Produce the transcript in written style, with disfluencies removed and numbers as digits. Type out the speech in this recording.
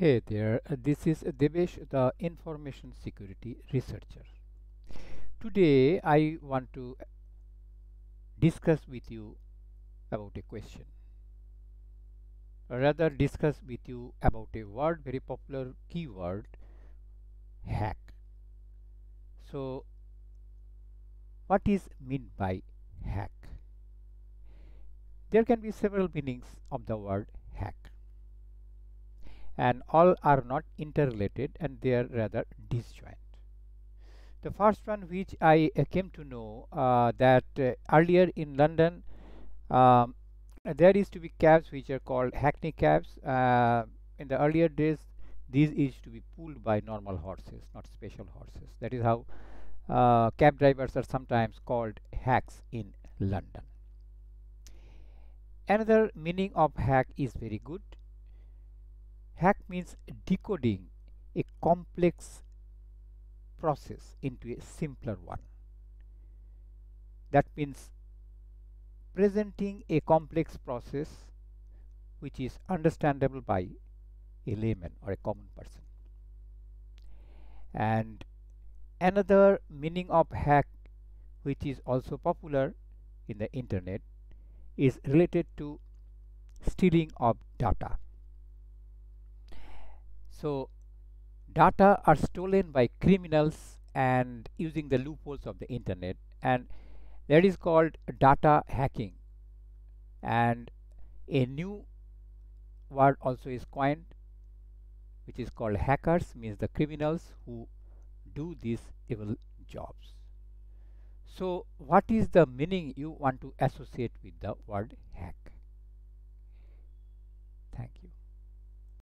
Hey there, this is Debesh, the information security researcher. Today I want to discuss with you about a question, or rather discuss with you about a word, very popular keyword, hack. So what is meant by hack? There can be several meanings of the word hack, and all are not interrelated and they are rather disjoint. The first one, which I came to know that earlier in London, there used to be cabs which are called hackney cabs. In the earlier days, these used to be pulled by normal horses, not special horses. That is how cab drivers are sometimes called hacks in London. Another meaning of hack is very good. Hack means decoding a complex process into a simpler one. That means presenting a complex process which is understandable by a layman or a common person. And another meaning of hack, which is also popular in the internet, is related to stealing of data. So data are stolen by criminals and using the loopholes of the internet, and that is called data hacking. And a new word also is coined, which is called hackers, means the criminals who do these evil jobs. So what is the meaning you want to associate with the word hack? Thank you.